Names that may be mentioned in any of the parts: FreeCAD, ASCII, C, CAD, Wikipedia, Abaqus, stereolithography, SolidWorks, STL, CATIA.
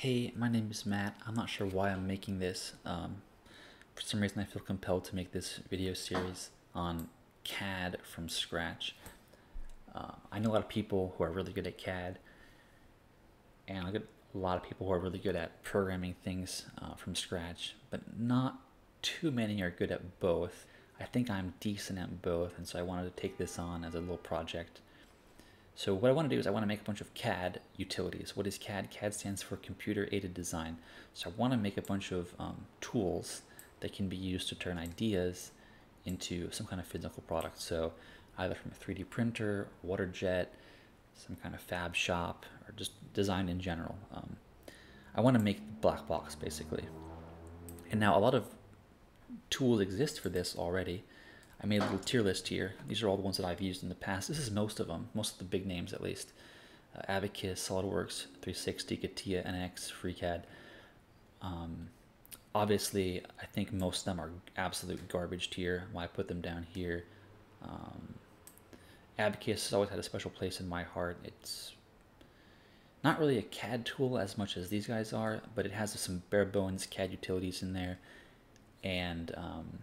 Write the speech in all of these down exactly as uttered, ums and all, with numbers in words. hey, my name is Matt. I'm not sure why I'm making this. Um, for some reason, I feel compelled to make this video series on C A D from scratch. Uh, I know a lot of people who are really good at C A D, and I get a lot of people who are really good at programming things uh, from scratch, but not too many are good at both. I think I'm decent at both, and so I wanted to take this on as a little project. So what I want to do is I want to make a bunch of C A D utilities. What is C A D? C A D stands for Computer Aided Design. So I want to make a bunch of um, tools that can be used to turn ideas into some kind of physical product. So either from a three D printer, water jet, some kind of fab shop, or just design in general. Um, I want to make the black box, basically. And now a lot of tools exist for this already. I made a little tier list here. These are all the ones that I've used in the past. This is most of them, most of the big names at least. Uh, Abaqus, SolidWorks, three sixty, CATIA, N X, FreeCAD. Um, obviously, I think most of them are absolute garbage tier. Why I put them down here. Um, Abaqus has always had a special place in my heart. It's not really a C A D tool as much as these guys are, but it has some bare bones C A D utilities in there. And um,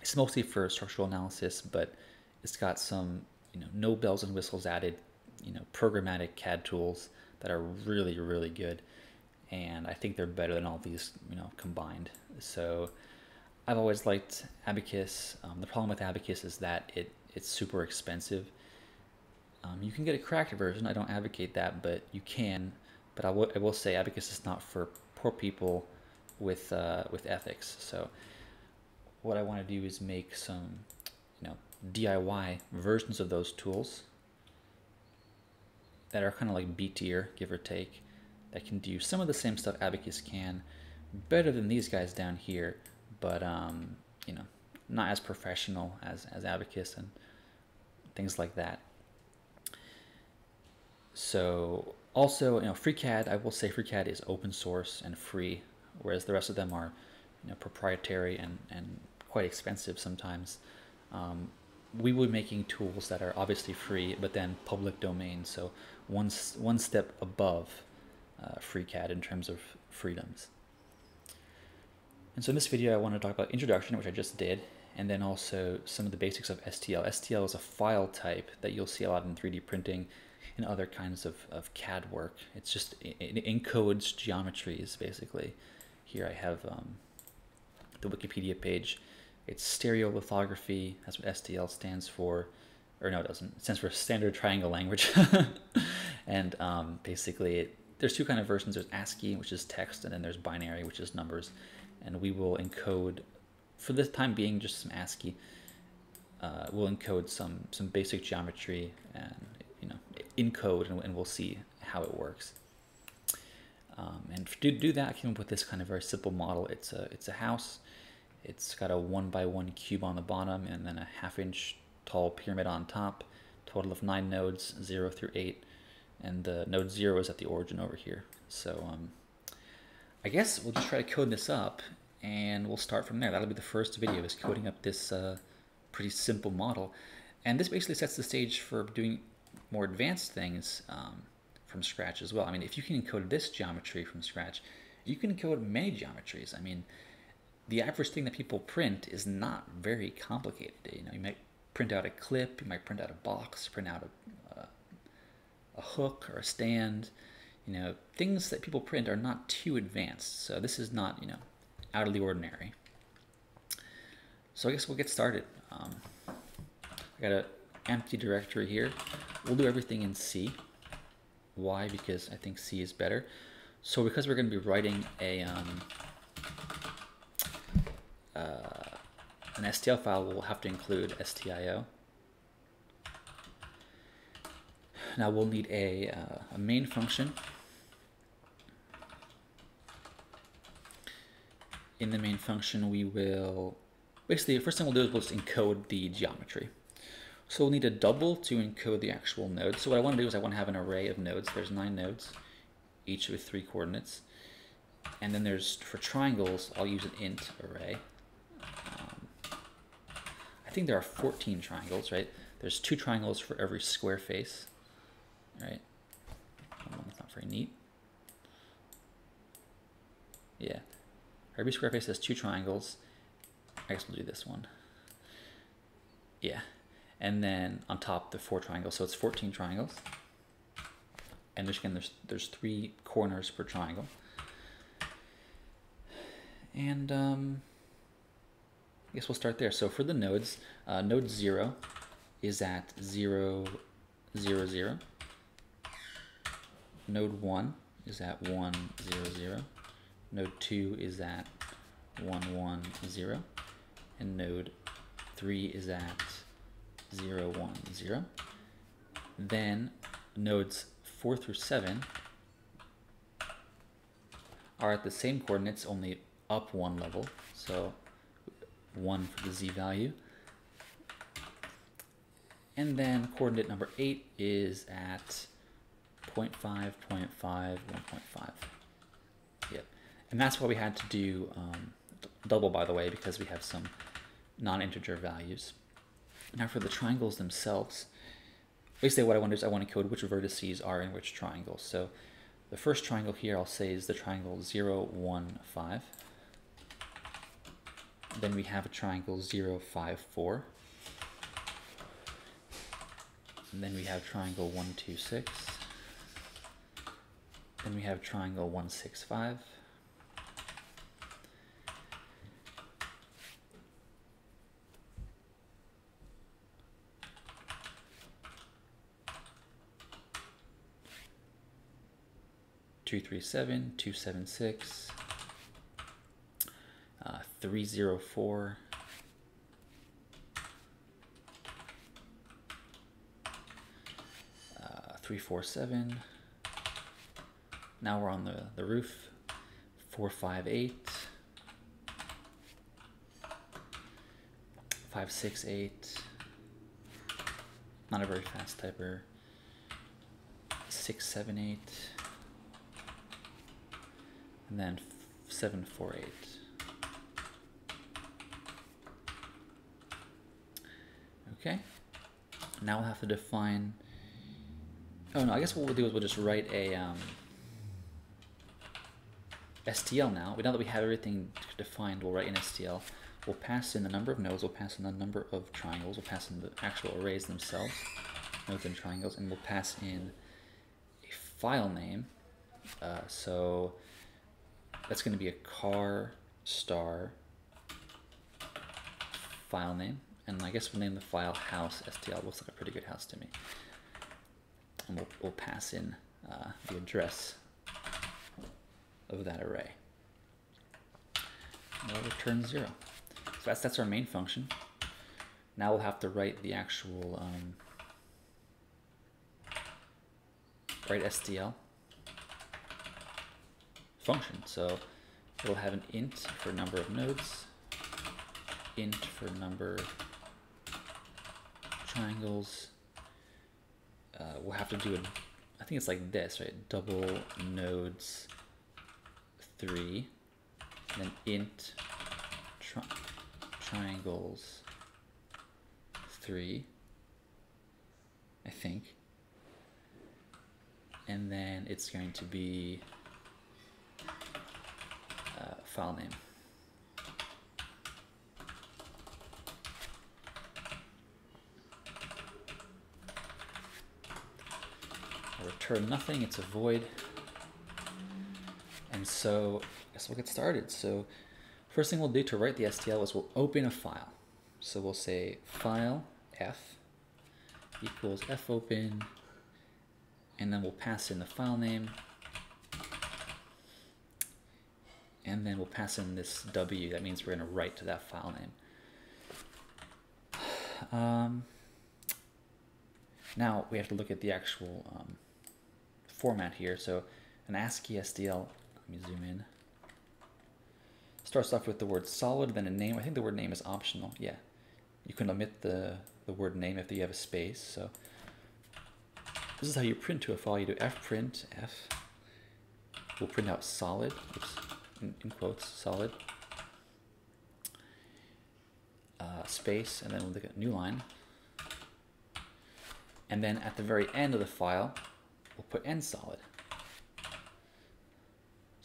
it's mostly for structural analysis, but it's got some, you know, no bells and whistles added, you know, programmatic C A D tools that are really, really good. And I think they're better than all these, you know, combined. So I've always liked Abaqus. Um, the problem with Abaqus is that it it's super expensive. Um, you can get a cracked version. I don't advocate that, but you can. But I, I will say Abaqus is not for poor people with uh, with ethics. So what I want to do is make some, you know, D I Y versions of those tools that are kind of like B tier, give or take, that can do some of the same stuff Abaqus can, better than these guys down here, but um, you know, not as professional as as Abaqus and things like that. So also, you know, FreeCAD. I will say FreeCAD is open source and free, whereas the rest of them are, you know, proprietary and and quite expensive sometimes. Um, we were making tools that are obviously free, but then public domain, so one one step above uh, FreeCAD in terms of freedoms. And so in this video, I want to talk about introduction, which I just did, and then also some of the basics of S T L. S T L is a file type that you'll see a lot in three D printing and other kinds of, of C A D work. It's just, it encodes geometries, basically. Here I have um, the Wikipedia page. It's stereolithography. That's what S T L stands for. Or no, it doesn't. It stands for Standard Triangle Language. And um, basically, it, there's two kind of versions. There's ASCII, which is text, and then there's binary, which is numbers. And we will encode, for the time being, just some ASCII. Uh, we'll encode some some basic geometry and, you know, in code, and, and we'll see how it works. Um, and to do that, I came up with this kind of very simple model. It's a it's a house. It's got a one by one cube on the bottom, and then a half inch tall pyramid on top. Total of nine nodes, zero through eight, and the node zero is at the origin over here. So um, I guess we'll just try to code this up, and we'll start from there. That'll be the first video, is coding up this uh, pretty simple model, and this basically sets the stage for doing more advanced things um, from scratch as well. I mean, if you can encode this geometry from scratch, you can encode many geometries. I mean, the average thing that people print is not very complicated. You know, you might print out a clip, you might print out a box, print out a, uh, a hook or a stand. You know, things that people print are not too advanced. So this is not, you know, out of the ordinary. So I guess we'll get started. Um, I got a empty directory here. We'll do everything in C. Why? Because I think C is better. So because we're going to be writing a um, uh, an S T L file, we'll have to include stio. Now we'll need a, uh, a main function. In the main function, we will basically, the first thing we'll do is we'll just encode the geometry. So we'll need a double to encode the actual node. So what I want to do is I want to have an array of nodes. There's nine nodes, each with three coordinates. And then there's, for triangles, I'll use an int array. Um, I think there are fourteen triangles, right? There's two triangles for every square face, right? That's not very neat. Every square face has two triangles. I guess we'll do this one. Yeah. And then on top, the four triangles. So it's fourteen triangles. And there's, again, there's, there's three corners per triangle. And um, I guess we'll start there. So for the nodes, uh, node zero is at zero, zero, zero. Node one is at one, zero, zero. Node two is at one, one, zero. And node three is at zero, one, zero. Then nodes four through seven are at the same coordinates, only up one level. So one for the z value. And then coordinate number eight is at zero point five, zero point five, one point five. Yep. And that's why we had to do um, double, by the way, because we have some non-integer values. Now for the triangles themselves, basically what I want to do is I want to code which vertices are in which triangle. So the first triangle here I'll say is the triangle zero, one, five. Then we have a triangle zero, five, four. And then we have triangle one, two, six. Then we have triangle one, six, five. two three seven, two seven six, uh, three zero four, uh, three four seven. Now we're on the, the roof. four five eight, five six eight, not a very fast typer, six seven eight. And then seven, four, eight. Okay. Now we'll have to define. Oh no! I guess what we'll do is we'll just write a um, S T L now. Now that we have everything defined, we'll write an S T L. We'll pass in the number of nodes. We'll pass in the number of triangles. We'll pass in the actual arrays themselves, nodes and triangles, and we'll pass in a file name. Uh, so. That's going to be a car star file name. And I guess we'll name the file house S T L. Looks like a pretty good house to me. And we'll, we'll pass in uh, the address of that array. And we'll return zero. So that's, that's our main function. Now we'll have to write the actual um, write S T L. Function. So we'll have an int for number of nodes, int for number of triangles. Uh, we'll have to do it. I think it's like this, right? Double nodes three, and then int tri triangles three, I think. And then it's going to be Uh, file name. I'll return nothing, it's a void. And so I guess we'll get started. So first thing we'll do to write the S T L is we'll open a file. So we'll say file f equals fopen, and then we'll pass in the file name. And then we'll pass in this W. That means we're going to write to that file name. Um, now we have to look at the actual um, format here. So an ASCII S T L, let me zoom in, starts off with the word solid, then a name. I think the word name is optional. Yeah, you can omit the, the word name if you have a space. So this is how you print to a file. You do fprint, F. We'll print out solid. Oops. In, in quotes, solid, uh, space, and then we'll look at new line. And then at the very end of the file, we'll put end solid.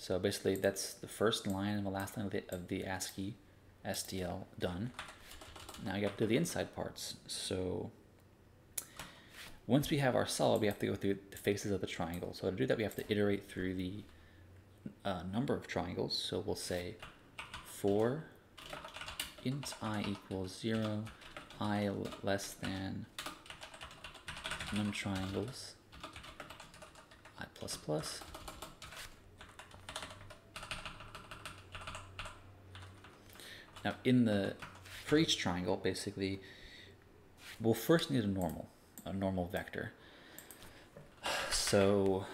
So basically that's the first line and the last line of the, of the ASCII S T L done. Now you have to do the inside parts. So once we have our solid, we have to go through the faces of the triangle. So to do that, we have to iterate through the uh, number of triangles. So we'll say for int I equals zero, I less than num triangles, I plus plus. Now in the, for each triangle, basically, we'll first need a normal, a normal vector. So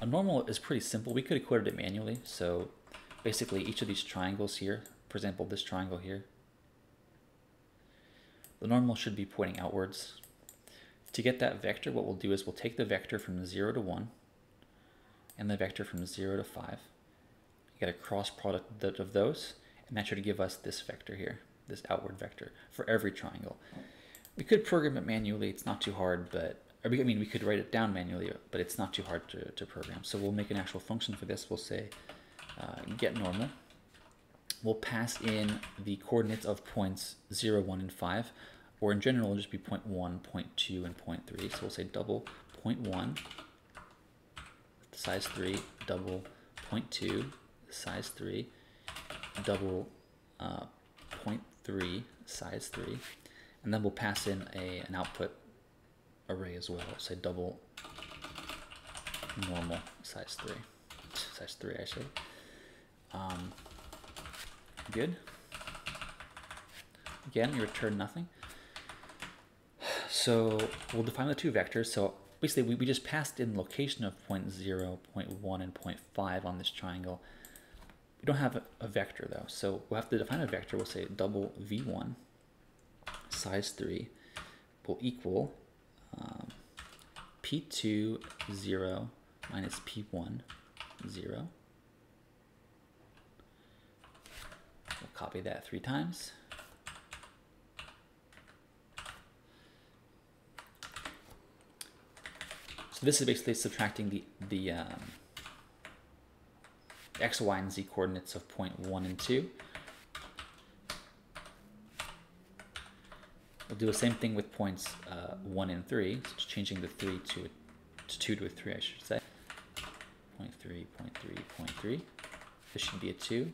a normal is pretty simple. We could have quoted it manually. So basically each of these triangles here, for example, this triangle here, the normal should be pointing outwards. To get that vector, what we'll do is we'll take the vector from zero to one and the vector from zero to five. Get a cross product of those, and that should give us this vector here, this outward vector for every triangle. We could program it manually, it's not too hard, but or we, I mean, we could write it down manually, but it's not too hard to, to program. So we'll make an actual function for this. We'll say uh, get normal. We'll pass in the coordinates of points zero, one, and five, or in general, it'll just be zero point one, zero point two, and zero point three. So we'll say double zero point one, size three, double zero point two. Size three, double uh, zero point three, size three, and then we'll pass in a an output array as well. Say double normal size three, size three I should. Um, good. Again, you return nothing. So we'll define the two vectors. So basically, we we just passed in location of point zero, point one, and point five on this triangle. We don't have a vector though, so we'll have to define a vector. We'll say double v one, size three, will equal um, p two, zero, minus p one, zero. We'll copy that three times. So this is basically subtracting the, the um, x, y, and z coordinates of point one and two. We'll do the same thing with points uh, one and three, so just changing the three to, a, to two to a three, I should say. Point three, point three, point three. This should be a two.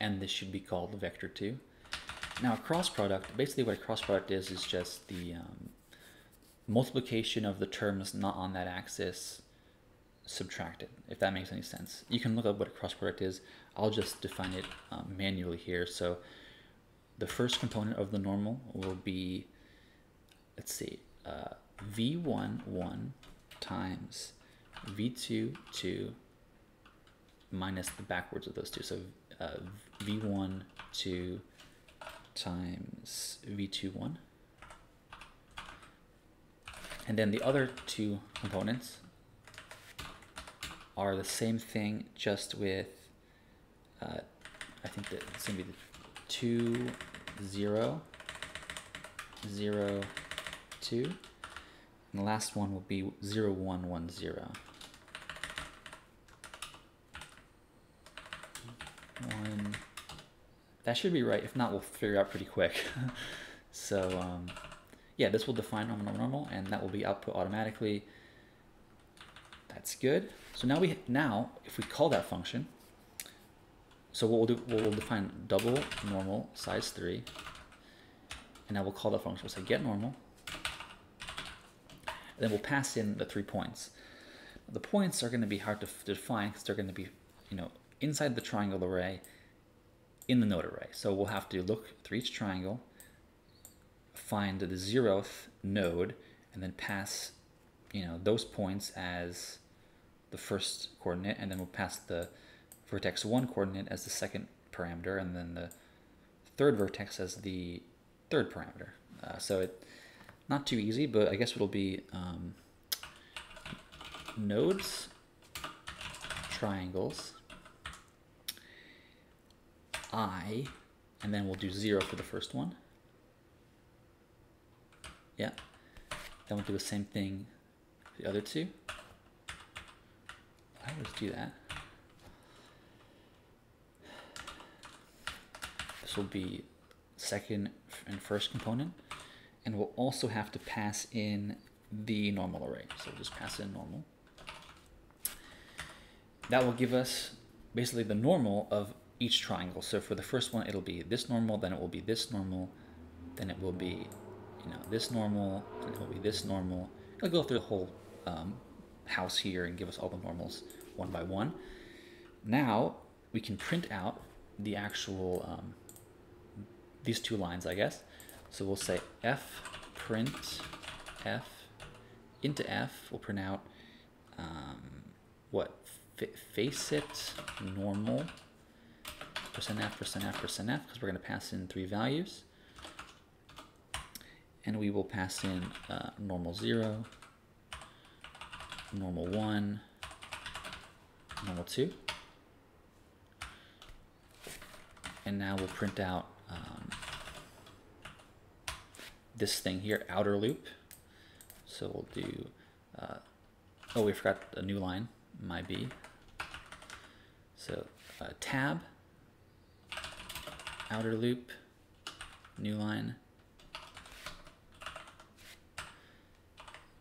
And this should be called vector two. Now a cross product, basically what a cross product is, is just the um, multiplication of the terms not on that axis subtracted, if that makes any sense. You can look up what a cross product is. I'll just define it um, manually here. So the first component of the normal will be, let's see, uh, v one, one times v two, two minus the backwards of those two. So uh, v one, two times v two, one. And then the other two components are the same thing, just with, uh, I think that it's gonna be the two, zero, zero, two. And the last one will be zero, one, one, zero. One, that should be right. If not, we'll figure it out pretty quick. So um, yeah, this will define normal, normal, normal, and that will be output automatically. That's good. So now we now if we call that function, so what we'll do, we'll define double normal size three, and now we'll call that function. We'll say get normal, and then we'll pass in the three points. The points are going to be hard to define because they're going to be, you know, inside the triangle array, in the node array. So we'll have to look through each triangle, find the zeroth node, and then pass, you know, those points as the first coordinate, and then we'll pass the vertex one coordinate as the second parameter, and then the third vertex as the third parameter. Uh, so it's not too easy, but I guess it'll be um, nodes, triangles, I, and then we'll do zero for the first one. Yeah. Then we'll do the same thing the other two. I always do that. This will be second and first component, and we'll also have to pass in the normal array. So we'll just pass in normal. That will give us basically the normal of each triangle. So for the first one, it'll be this normal, then it will be this normal, then it will be, you know, this normal, then it will be this normal. It'll go through the whole um, house here and give us all the normals one by one. Now we can print out the actual, um, these two lines, I guess. So we'll say F print F into F, we'll print out um, what? Face it normal percent F percent F percent F, because we're going to pass in three values, and we will pass in uh, normal zero, normal one, normal two, and now we'll print out um, this thing here, outer loop. So we'll do uh, oh, we forgot a new line, my B. So uh, tab, outer loop, new line.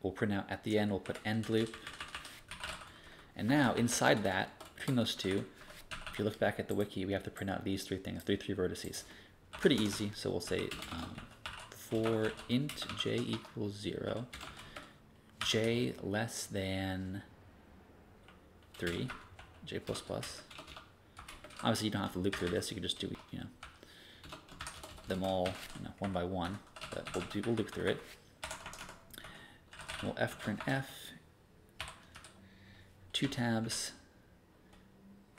We'll print out at the end, we'll put end loop. And now inside that, between those two, if you look back at the wiki, we have to print out these three things, three, three vertices. Pretty easy, so we'll say um, for int j equals zero, j less than three, j plus plus. Obviously you don't have to loop through this, you can just do, you know, them all, you know, one by one, but we'll do, we'll loop through it. We'll f print f, two tabs,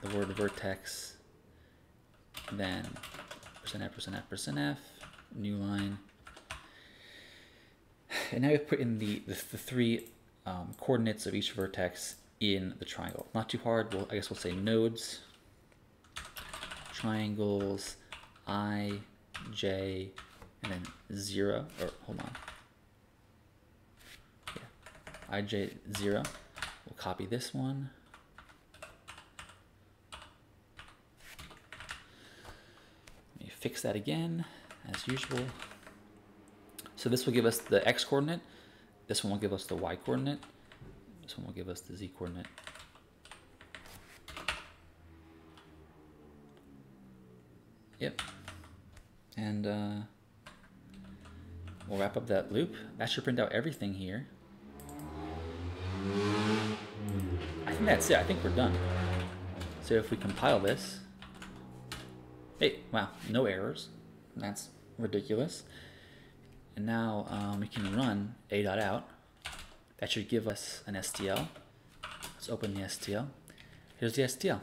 the word vertex, then percent f percent f percent f, new line, and now we put in the the, the three um, coordinates of each vertex in the triangle. Not too hard. Well, I guess we'll say nodes, triangles, I, J, and then zero, or hold on. Yeah. I, J, zero. We'll copy this one. Let me fix that again, as usual. So this will give us the X coordinate. This one will give us the Y coordinate. This one will give us the Z coordinate. Yep. And uh, we'll wrap up that loop. That should print out everything here. I think that's it. I think we're done. So if we compile this, hey, wow, no errors. That's ridiculous. And now um, we can run a.out. That should give us an S T L. Let's open the S T L. Here's the S T L.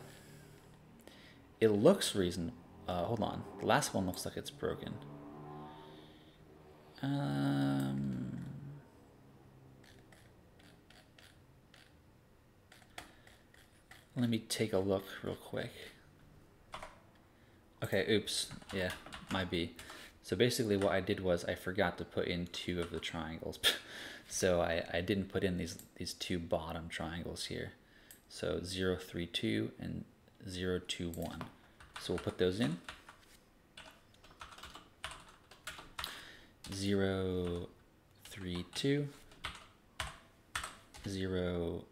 It looks reasonable. Uh, hold on. The last one looks like it's broken. Um, let me take a look real quick. Okay, oops. Yeah, might be. So basically what I did was I forgot to put in two of the triangles. So I, I didn't put in these these two bottom triangles here. So zero three two and zero two one. So we'll put those in. zero three two, zero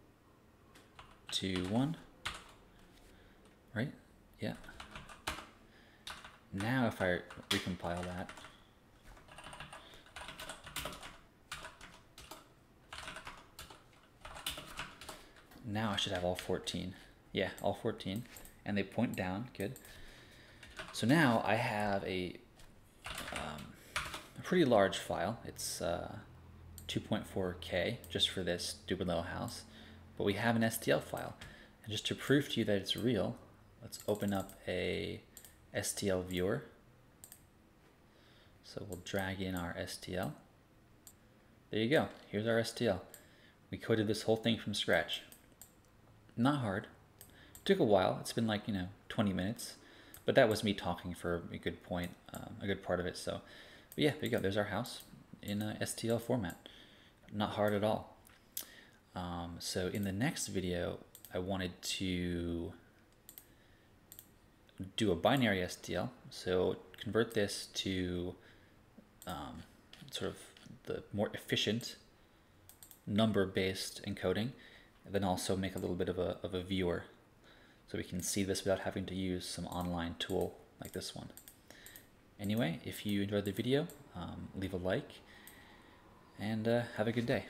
two one. Right? Yeah. Now if I recompile that, now I should have all fourteen. Yeah, all fourteen. And they point down, good. So now I have a, um, a pretty large file. It's uh, two point four K just for this stupid little house. But we have an S T L file. And just to prove to you that it's real, let's open up a S T L viewer. So we'll drag in our S T L. There you go, here's our S T L. We coded this whole thing from scratch. Not hard. It took a while. It's been like, you know, twenty minutes, but that was me talking for a good point, um, a good part of it. So, but yeah, there you go. There's our house in a S T L format. Not hard at all. Um, so in the next video, I wanted to do a binary S T L. So convert this to um, sort of the more efficient number-based encoding, and then also make a little bit of a, of a viewer so we can see this without having to use some online tool like this one. Anyway, if you enjoyed the video, um, leave a like and uh, have a good day.